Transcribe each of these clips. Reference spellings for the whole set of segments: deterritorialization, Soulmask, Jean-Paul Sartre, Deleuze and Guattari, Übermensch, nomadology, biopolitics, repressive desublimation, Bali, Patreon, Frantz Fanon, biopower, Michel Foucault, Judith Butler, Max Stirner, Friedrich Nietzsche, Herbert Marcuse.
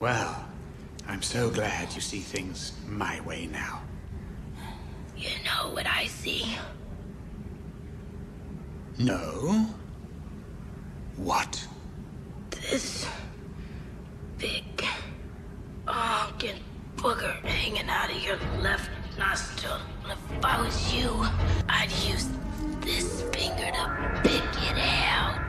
Well, I'm so glad you see things my way now. You know what I see? No. What? This big honking booger hanging out of your left nostril. If I was you, I'd use this finger to pick it out.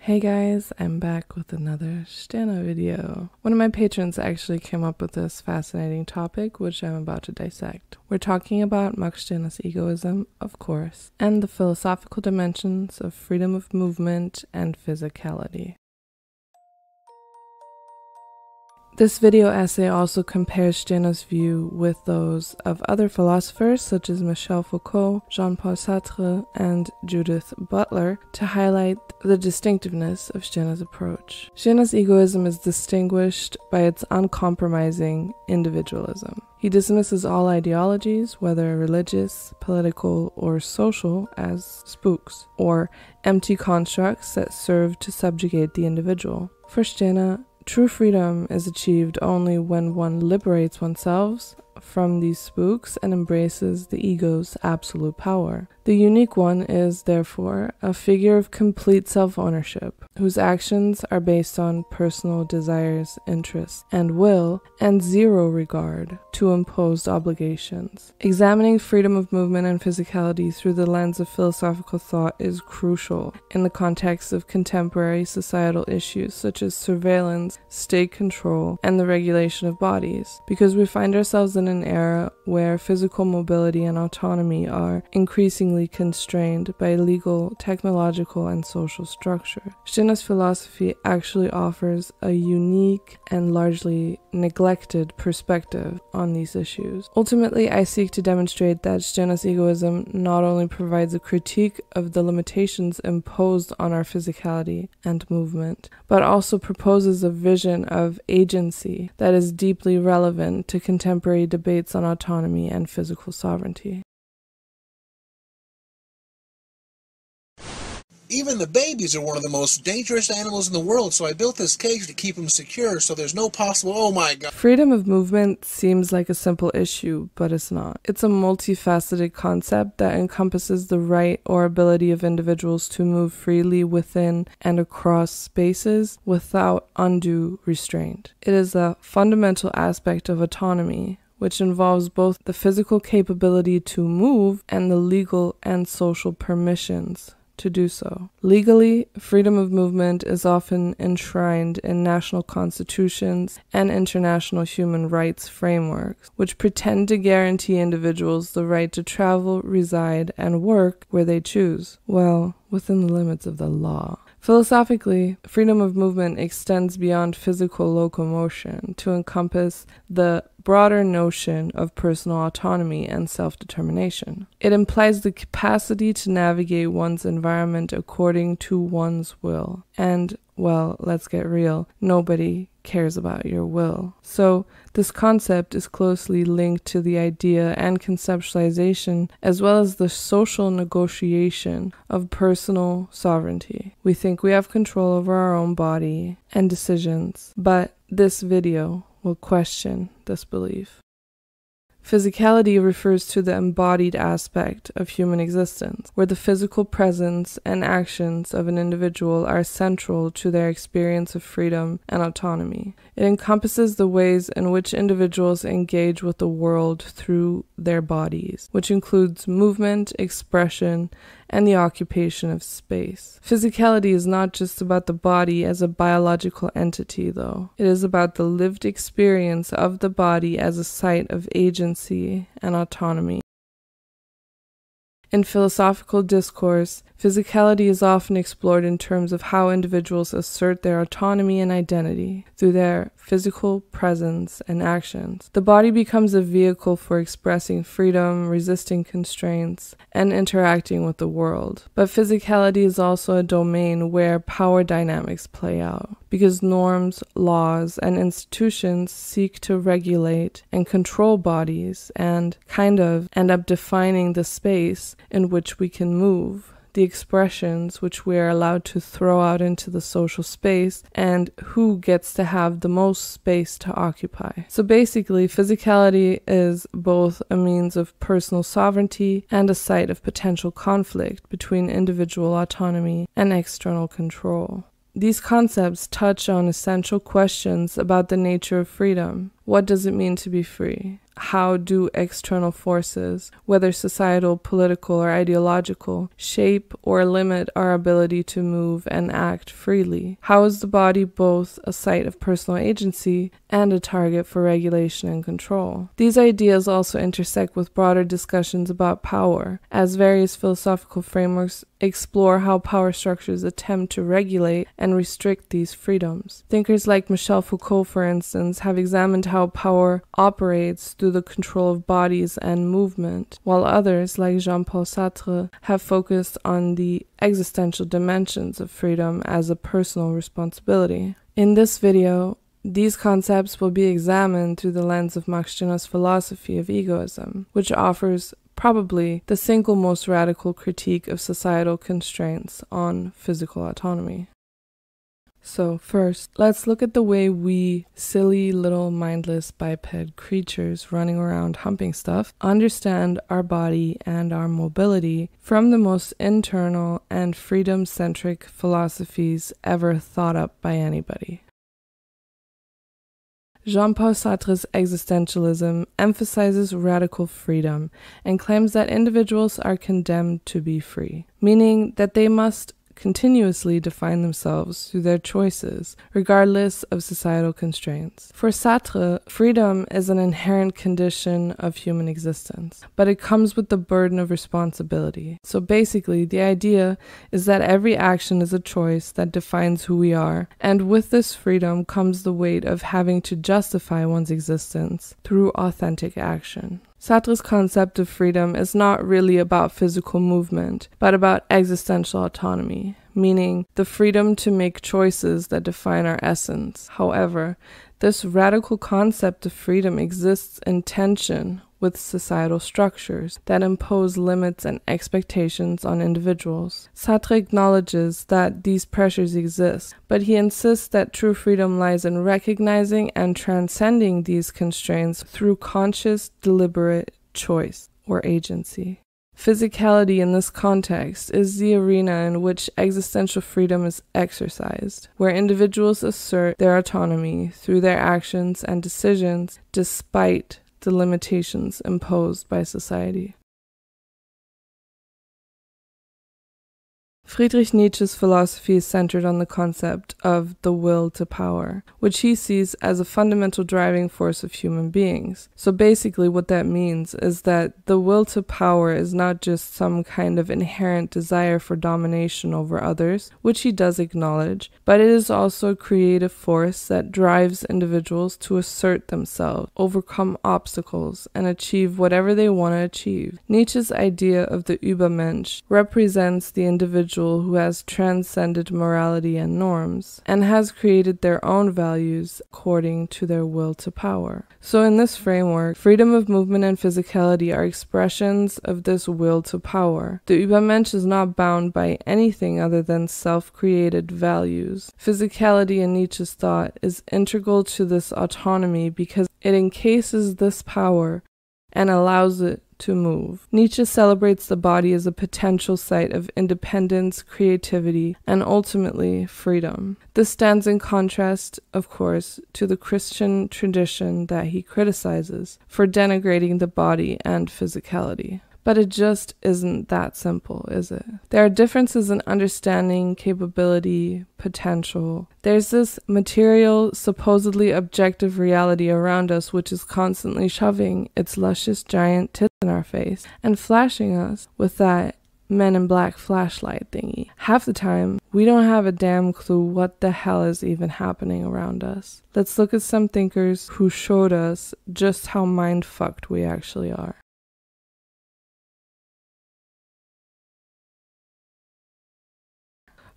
Hey guys, I'm back with another Stirner video. One of my patrons actually came up with this fascinating topic, which I'm about to dissect. We're talking about Max Stirner's egoism, of course, and the philosophical dimensions of freedom of movement and physicality. This video essay also compares Stirner's view with those of other philosophers such as Michel Foucault, Jean-Paul Sartre, and Judith Butler to highlight the distinctiveness of Stirner's approach. Stirner's egoism is distinguished by its uncompromising individualism. He dismisses all ideologies, whether religious, political, or social, as spooks, or empty constructs that serve to subjugate the individual. For Stirner, true freedom is achieved only when one liberates oneself from these spooks and embraces the ego's absolute power. The unique one is, therefore, a figure of complete self-ownership, whose actions are based on personal desires, interests, and will, and zero regard to imposed obligations. Examining freedom of movement and physicality through the lens of philosophical thought is crucial in the context of contemporary societal issues such as surveillance, state control, and the regulation of bodies, because we find ourselves in an era where physical mobility and autonomy are increasingly constrained by legal, technological, and social structure. Stirner's philosophy actually offers a unique and largely neglected perspective on these issues. Ultimately, I seek to demonstrate that Stirner's egoism not only provides a critique of the limitations imposed on our physicality and movement, but also proposes a vision of agency that is deeply relevant to contemporary debates on autonomy and physical sovereignty. Even the babies are one of the most dangerous animals in the world, so I built this cage to keep them secure so there's no possible— oh my god. Freedom of movement seems like a simple issue, but it's not. It's a multifaceted concept that encompasses the right or ability of individuals to move freely within and across spaces without undue restraint. It is a fundamental aspect of autonomy, which involves both the physical capability to move and the legal and social permissions to do so. Legally, freedom of movement is often enshrined in national constitutions and international human rights frameworks, which pretend to guarantee individuals the right to travel, reside, and work where they choose, well, within the limits of the law. Philosophically, freedom of movement extends beyond physical locomotion to encompass the broader notion of personal autonomy and self-determination. It implies the capacity to navigate one's environment according to one's will. And, well, let's get real, nobody cares about your will. So, this concept is closely linked to the idea and conceptualization, as well as the social negotiation of personal sovereignty. We think we have control over our own body and decisions, but this video will question this belief. Physicality refers to the embodied aspect of human existence, where the physical presence and actions of an individual are central to their experience of freedom and autonomy. It encompasses the ways in which individuals engage with the world through their bodies, which includes movement, expression, and the occupation of space. Physicality is not just about the body as a biological entity, though. It is about the lived experience of the body as a site of agency and autonomy. In philosophical discourse, physicality is often explored in terms of how individuals assert their autonomy and identity through their physical presence and actions. The body becomes a vehicle for expressing freedom, resisting constraints, and interacting with the world. But physicality is also a domain where power dynamics play out, because norms, laws, and institutions seek to regulate and control bodies and kind of end up defining the space in which we can move, the expressions which we are allowed to throw out into the social space, and who gets to have the most space to occupy. So basically, physicality is both a means of personal sovereignty and a site of potential conflict between individual autonomy and external control. These concepts touch on essential questions about the nature of freedom. What does it mean to be free? How do external forces, whether societal, political, or ideological, shape or limit our ability to move and act freely? How is the body both a site of personal agency and a target for regulation and control? These ideas also intersect with broader discussions about power, as various philosophical frameworks explore how power structures attempt to regulate and restrict these freedoms. Thinkers like Michel Foucault, for instance, have examined how power operates through the control of bodies and movement, while others, like Jean-Paul Sartre, have focused on the existential dimensions of freedom as a personal responsibility. In this video, these concepts will be examined through the lens of Max Stirner's philosophy of egoism, which offers probably the single most radical critique of societal constraints on physical autonomy. So first, let's look at the way we silly little mindless biped creatures running around humping stuff understand our body and our mobility from the most internal and freedom-centric philosophies ever thought up by anybody. Jean-Paul Sartre's existentialism emphasizes radical freedom and claims that individuals are condemned to be free, meaning that they must continuously define themselves through their choices, regardless of societal constraints. For Sartre, freedom is an inherent condition of human existence, but it comes with the burden of responsibility. So basically, the idea is that every action is a choice that defines who we are, and with this freedom comes the weight of having to justify one's existence through authentic action. Sartre's concept of freedom is not really about physical movement, but about existential autonomy, meaning the freedom to make choices that define our essence. However, this radical concept of freedom exists in tension with societal structures that impose limits and expectations on individuals. Sartre acknowledges that these pressures exist, but he insists that true freedom lies in recognizing and transcending these constraints through conscious, deliberate choice or agency. Physicality in this context is the arena in which existential freedom is exercised, where individuals assert their autonomy through their actions and decisions despite the limitations imposed by society. Friedrich Nietzsche's philosophy is centered on the concept of the will to power, which he sees as a fundamental driving force of human beings. So basically what that means is that the will to power is not just some kind of inherent desire for domination over others, which he does acknowledge, but it is also a creative force that drives individuals to assert themselves, overcome obstacles, and achieve whatever they want to achieve. Nietzsche's idea of the Übermensch represents the individual who has transcended morality and norms, and has created their own values according to their will to power. So in this framework, freedom of movement and physicality are expressions of this will to power. The Übermensch is not bound by anything other than self-created values. Physicality in Nietzsche's thought is integral to this autonomy because it encases this power and allows it to move. Nietzsche celebrates the body as a potential site of independence, creativity, and ultimately freedom. This stands in contrast, of course, to the Christian tradition that he criticizes for denigrating the body and physicality. But it just isn't that simple, is it? There are differences in understanding, capability, potential. There's this material, supposedly objective reality around us which is constantly shoving its luscious giant tits in our face and flashing us with that Men in Black flashlight thingy. Half the time, we don't have a damn clue what the hell is even happening around us. Let's look at some thinkers who showed us just how mind-fucked we actually are.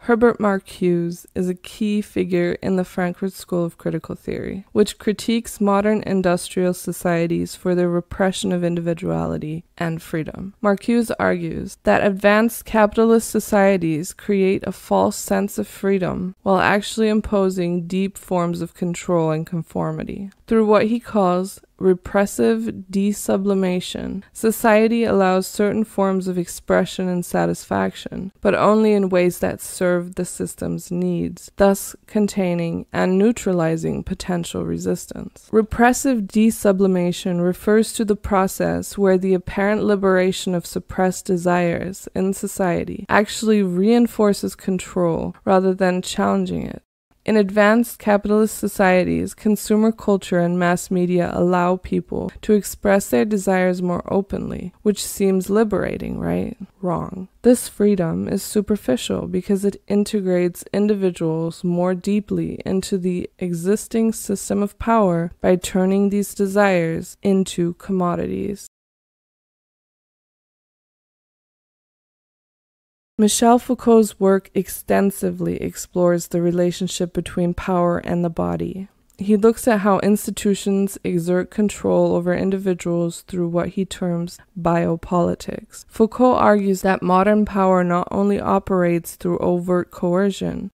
Herbert Marcuse is a key figure in the Frankfurt School of Critical Theory, which critiques modern industrial societies for their repression of individuality and freedom. Marcuse argues that advanced capitalist societies create a false sense of freedom while actually imposing deep forms of control and conformity. Through what he calls repressive desublimation, society allows certain forms of expression and satisfaction, but only in ways that serve the system's needs, thus containing and neutralizing potential resistance. Repressive desublimation refers to the process where the apparent liberation of suppressed desires in society actually reinforces control rather than challenging it. In advanced capitalist societies, consumer culture and mass media allow people to express their desires more openly, which seems liberating, right? Wrong. This freedom is superficial because it integrates individuals more deeply into the existing system of power by turning these desires into commodities. Michel Foucault's work extensively explores the relationship between power and the body. He looks at how institutions exert control over individuals through what he terms biopolitics. Foucault argues that modern power not only operates through overt coercion,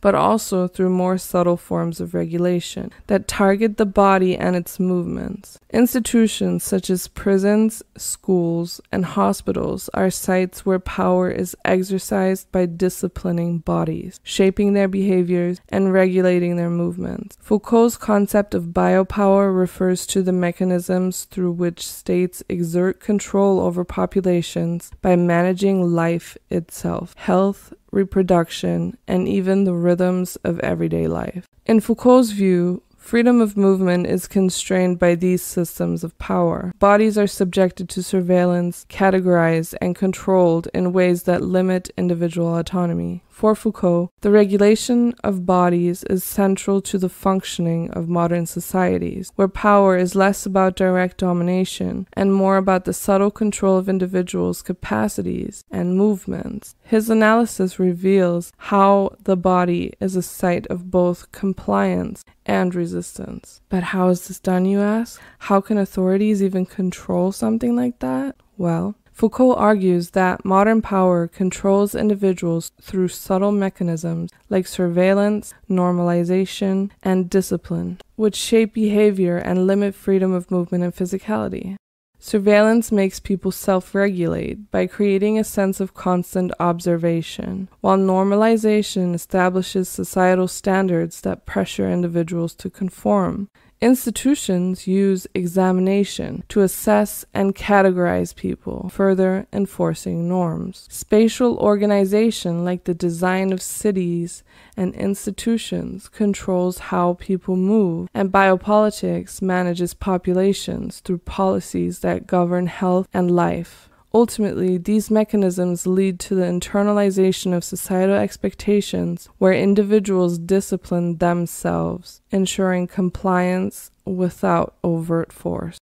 but also through more subtle forms of regulation that target the body and its movements. Institutions such as prisons, schools, and hospitals are sites where power is exercised by disciplining bodies, shaping their behaviors, and regulating their movements. Foucault's concept of biopower refers to the mechanisms through which states exert control over populations by managing life itself, health, reproduction, and even the rhythms of everyday life. In Foucault's view, freedom of movement is constrained by these systems of power. Bodies are subjected to surveillance, categorized, and controlled in ways that limit individual autonomy. For Foucault, the regulation of bodies is central to the functioning of modern societies, where power is less about direct domination and more about the subtle control of individuals' capacities and movements. His analysis reveals how the body is a site of both compliance and resistance. But how is this done, you ask? How can authorities even control something like that? Well, Foucault argues that modern power controls individuals through subtle mechanisms like surveillance, normalization, and discipline, which shape behavior and limit freedom of movement and physicality. Surveillance makes people self-regulate by creating a sense of constant observation, while normalization establishes societal standards that pressure individuals to conform. Institutions use examination to assess and categorize people, further enforcing norms. Spatial organization, like the design of cities and institutions, controls how people move, and biopolitics manages populations through policies that govern health and life. Ultimately, these mechanisms lead to the internalization of societal expectations where individuals discipline themselves, ensuring compliance without overt force.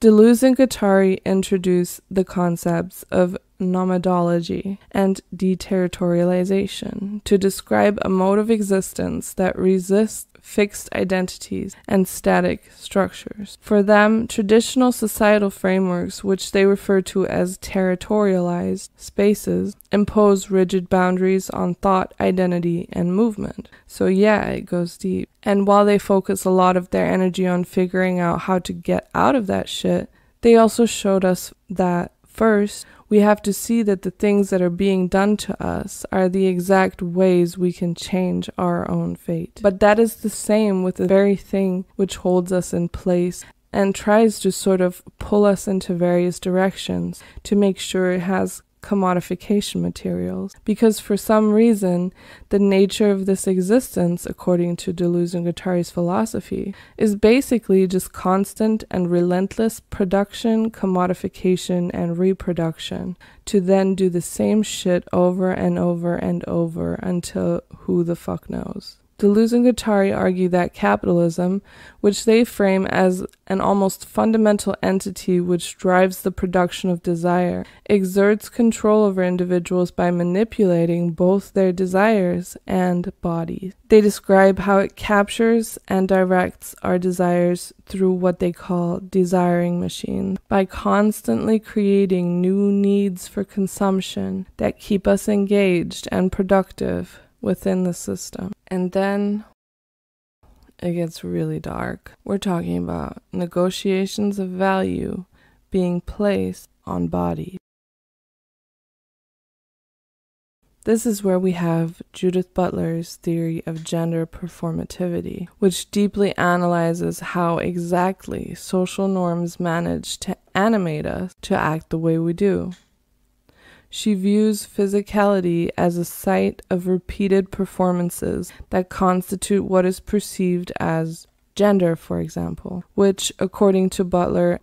Deleuze and Guattari introduce the concepts of nomadology and deterritorialization to describe a mode of existence that resists fixed identities and static structures. For them, traditional societal frameworks, which they refer to as territorialized spaces, impose rigid boundaries on thought, identity, and movement. So yeah, it goes deep. And while they focus a lot of their energy on figuring out how to get out of that shit, they also showed us that first, we have to see that the things that are being done to us are the exact ways we can change our own fate. But that is the same with the very thing which holds us in place and tries to sort of pull us into various directions to make sure it has commodification materials. Because for some reason, the nature of this existence, according to Deleuze and Guattari's philosophy, is basically just constant and relentless production, commodification, and reproduction, to then do the same shit over and over and over until who the fuck knows. Deleuze and Guattari argue that capitalism, which they frame as an almost fundamental entity which drives the production of desire, exerts control over individuals by manipulating both their desires and bodies. They describe how it captures and directs our desires through what they call desiring machines, by constantly creating new needs for consumption that keep us engaged and productive within the system. And then it gets really dark. We're talking about negotiations of value being placed on bodies. This is where we have Judith Butler's theory of gender performativity, which deeply analyzes how exactly social norms manage to animate us to act the way we do. She views physicality as a site of repeated performances that constitute what is perceived as gender, for example, which, according to Butler,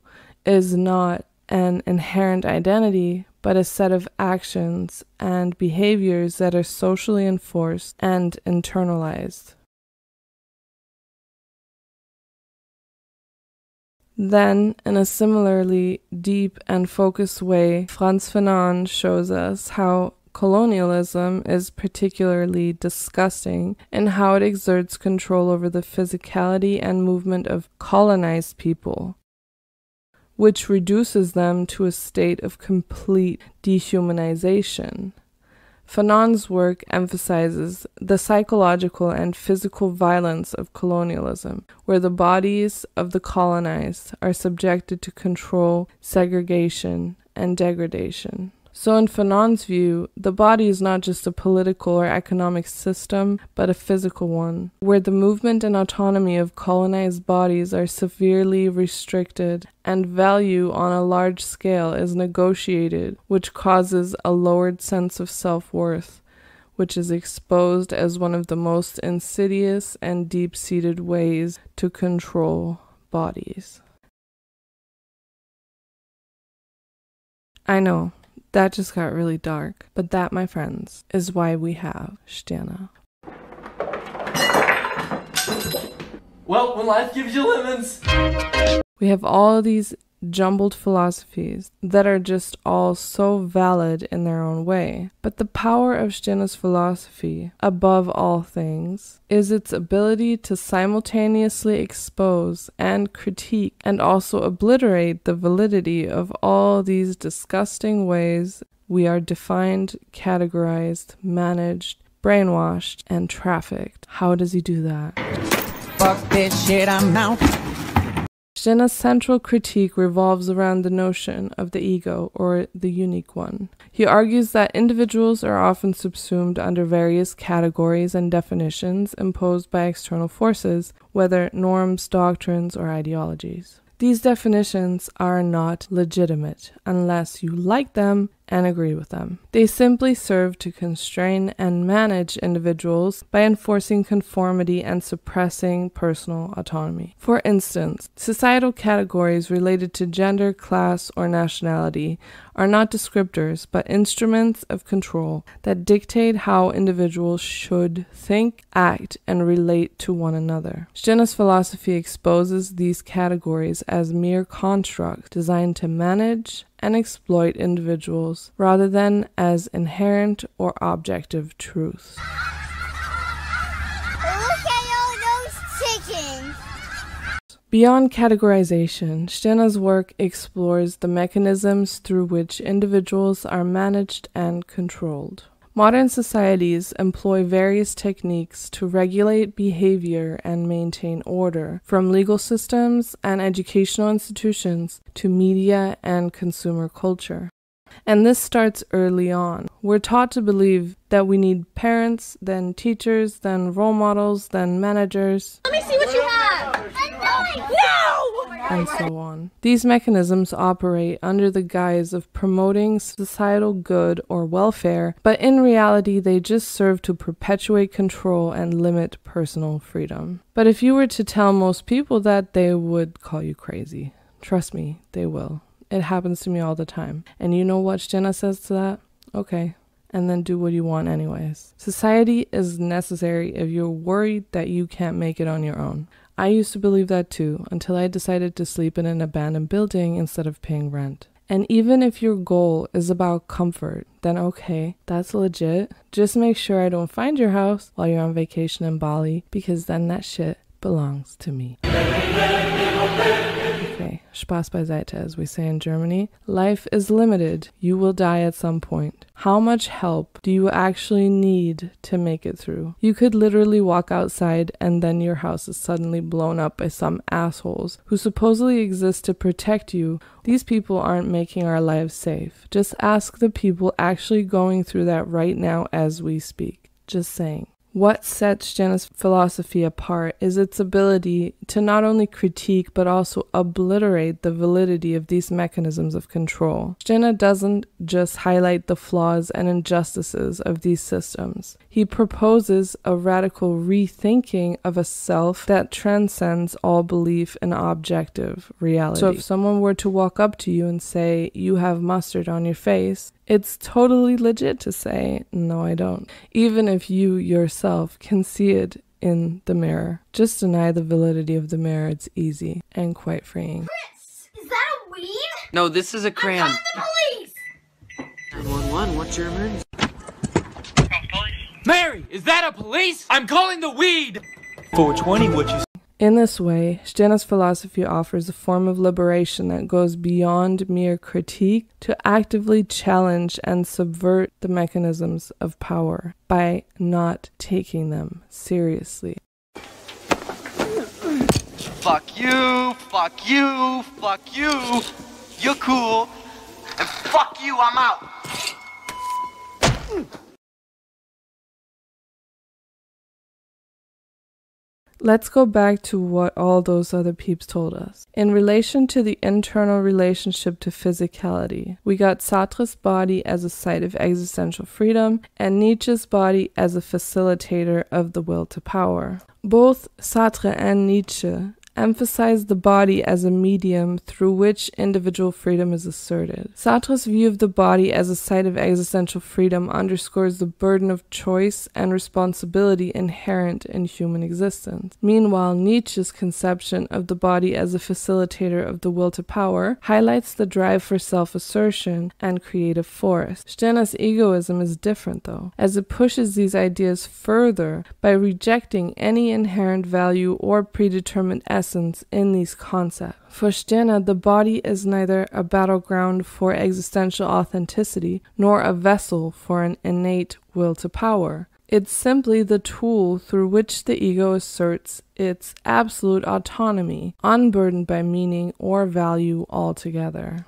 is not an inherent identity, but a set of actions and behaviors that are socially enforced and internalized. Then, in a similarly deep and focused way, Frantz Fanon shows us how colonialism is particularly disgusting in how it exerts control over the physicality and movement of colonized people, which reduces them to a state of complete dehumanization. Fanon's work emphasizes the psychological and physical violence of colonialism, where the bodies of the colonized are subjected to control, segregation, and degradation. So in Fanon's view, the body is not just a political or economic system, but a physical one, where the movement and autonomy of colonized bodies are severely restricted and value on a large scale is negotiated, which causes a lowered sense of self-worth, which is exposed as one of the most insidious and deep-seated ways to control bodies. I know, that just got really dark, but that, my friends, is why we have Stirner. Well, when life gives you lemons! We have all these jumbled philosophies that are just all so valid in their own way. But the power of Stirner's philosophy, above all things, is its ability to simultaneously expose and critique and also obliterate the validity of all these disgusting ways we are defined, categorized, managed, brainwashed, and trafficked. How does he do that? Fuck this shit, I'm out. Stirner's central critique revolves around the notion of the ego, or the unique one. He argues that individuals are often subsumed under various categories and definitions imposed by external forces, whether norms, doctrines, or ideologies. These definitions are not legitimate unless you like them and agree with them. They simply serve to constrain and manage individuals by enforcing conformity and suppressing personal autonomy. For instance, societal categories related to gender, class, or nationality are not descriptors but instruments of control that dictate how individuals should think, act, and relate to one another. Stirner's philosophy exposes these categories as mere constructs designed to manage and exploit individuals rather than as inherent or objective truths. Look at all those chickens! Beyond categorization, Stirner's work explores the mechanisms through which individuals are managed and controlled. Modern societies employ various techniques to regulate behavior and maintain order, from legal systems and educational institutions to media and consumer culture. And this starts early on. We're taught to believe that we need parents, then teachers, then role models, then managers. Let me see what you have! And so on. These mechanisms operate under the guise of promoting societal good or welfare, but in reality they just serve to perpetuate control and limit personal freedom. But if you were to tell most people that, they would call you crazy. Trust me, they will. It happens to me all the time. And you know what Stirner says to that? Okay. and then do what you want anyways. Society is necessary if you're worried that you can't make it on your own. I used to believe that too, until I decided to sleep in an abandoned building instead of paying rent. And even if your goal is about comfort, then okay, that's legit. Just make sure I don't find your house while you're on vacation in Bali, because then that shit belongs to me. Okay, Spaß beiseite, as we say in Germany. Life is limited. You will die at some point. How much help do you actually need to make it through? You could literally walk outside and then your house is suddenly blown up by some assholes who supposedly exist to protect you. These people aren't making our lives safe. Just ask the people actually going through that right now as we speak. Just saying. What sets Jenna's philosophy apart is its ability to not only critique but also obliterate the validity of these mechanisms of control. Jenna doesn't just highlight the flaws and injustices of these systems. He proposes a radical rethinking of a self that transcends all belief in objective reality. So if someone were to walk up to you and say, "You have mustard on your face," it's totally legit to say, "No, I don't," even if you yourself can see it in the mirror. Just deny the validity of the mirror. It's easy and quite freeing. Chris, is that a weed? No, this is a crayon. I'm calling the police! 911, what's your emergency? Mary, is that a police? I'm calling the weed! 420, what you say? In this way, Jenna's philosophy offers a form of liberation that goes beyond mere critique to actively challenge and subvert the mechanisms of power by not taking them seriously. Fuck you, fuck you, fuck you, you're cool, and fuck you, I'm out. Let's go back to what all those other peeps told us. In relation to the internal relationship to physicality, we got Sartre's body as a site of existential freedom and Nietzsche's body as a facilitator of the will to power. Both Sartre and Nietzsche emphasized the body as a medium through which individual freedom is asserted. Sartre's view of the body as a site of existential freedom underscores the burden of choice and responsibility inherent in human existence. Meanwhile, Nietzsche's conception of the body as a facilitator of the will to power highlights the drive for self-assertion and creative force. Stirner's egoism is different, though, as it pushes these ideas further by rejecting any inherent value or predetermined essence in these concepts. For Stirner, the body is neither a battleground for existential authenticity nor a vessel for an innate will to power. It's simply the tool through which the ego asserts its absolute autonomy, unburdened by meaning or value altogether.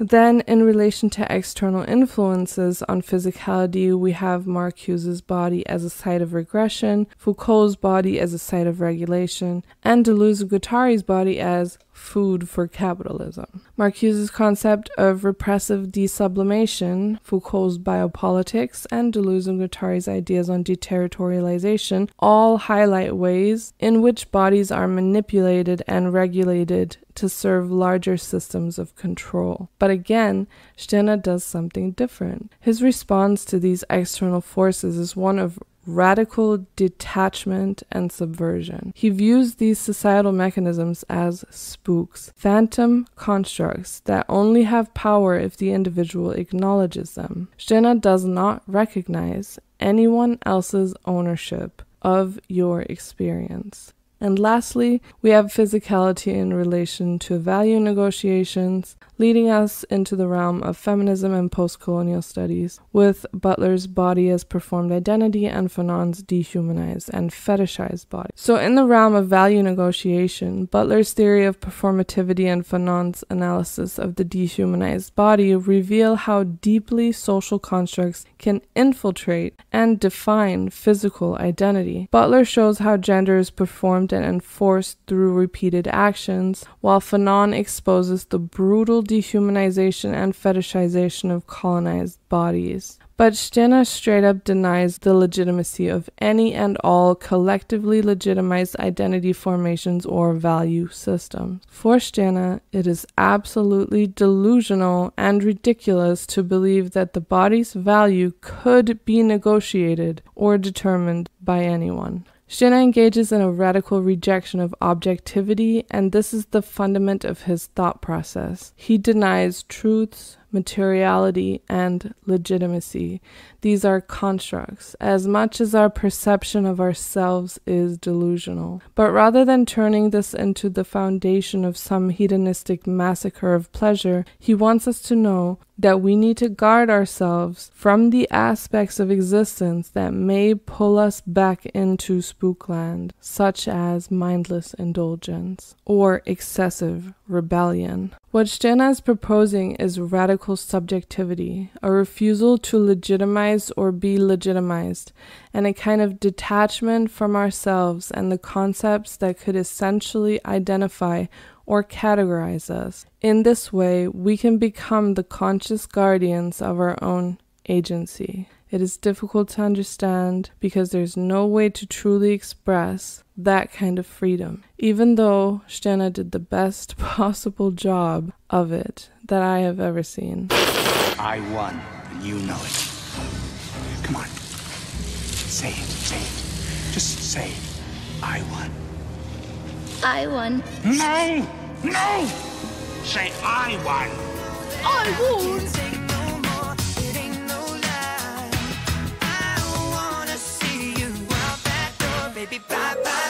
Then, in relation to external influences on physicality, we have Marcuse's body as a site of regression, Foucault's body as a site of regulation, and Deleuze and Guattari's body as food for capitalism. Marcuse's concept of repressive desublimation, Foucault's biopolitics, and Deleuze and Guattari's ideas on deterritorialization all highlight ways in which bodies are manipulated and regulated to serve larger systems of control. But again, Stirner does something different. His response to these external forces is one of radical detachment and subversion. He views these societal mechanisms as spooks, phantom constructs that only have power if the individual acknowledges them. Stirner does not recognize anyone else's ownership of your experience. And lastly, we have physicality in relation to value negotiations, leading us into the realm of feminism and post-colonial studies, with Butler's body as performed identity and Fanon's dehumanized and fetishized body. So in the realm of value negotiation, Butler's theory of performativity and Fanon's analysis of the dehumanized body reveal how deeply social constructs can infiltrate and define physical identity. Butler shows how gender is performed and enforced through repeated actions, while Fanon exposes the brutal dehumanization and fetishization of colonized bodies. But Stirner straight up denies the legitimacy of any and all collectively legitimized identity formations or value systems. For Stirner, it is absolutely delusional and ridiculous to believe that the body's value could be negotiated or determined by anyone. Stirner engages in a radical rejection of objectivity, and this is the fundament of his thought process. He denies truths, materiality, and legitimacy. These are constructs, as much as our perception of ourselves is delusional. But rather than turning this into the foundation of some hedonistic massacre of pleasure, he wants us to know that we need to guard ourselves from the aspects of existence that may pull us back into spookland, such as mindless indulgence or excessive rebellion. What Stirner is proposing is radical subjectivity, a refusal to legitimize or be legitimized, and a kind of detachment from ourselves and the concepts that could essentially identify or categorize us. In this way, we can become the conscious guardians of our own agency. It is difficult to understand because there's no way to truly express that kind of freedom, even though Stirner did the best possible job of it that I have ever seen. I won, and you know it. Come on. Say it, say it. Just say it. I won. I won. No! No! Say I won! I won! Baby, bye-bye.